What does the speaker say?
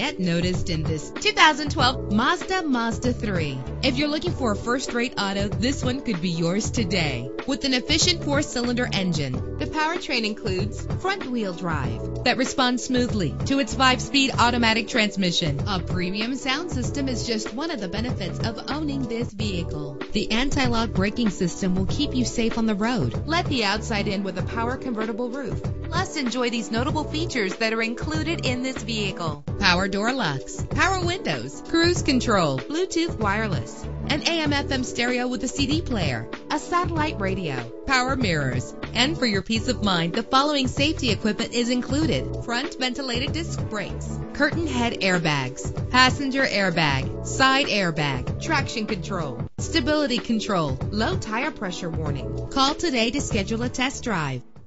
get noticed in this 2012 Mazda 3. If you're looking for a first-rate auto, this one could be yours today. With an efficient 4-cylinder engine, the powertrain includes front-wheel drive that responds smoothly to its 5-speed automatic transmission. A premium sound system is just one of the benefits of owning this vehicle. The anti-lock braking system will keep you safe on the road. Let the outside in with a power convertible roof. Plus, enjoy these notable features that are included in this vehicle: power door locks, power windows, cruise control, Bluetooth wireless, an AM/FM stereo with a CD player, a satellite radio, power mirrors. And for your peace of mind, the following safety equipment is included: front ventilated disc brakes, curtain head airbags, passenger airbag, side airbag, traction control, stability control, low tire pressure warning. Call today to schedule a test drive.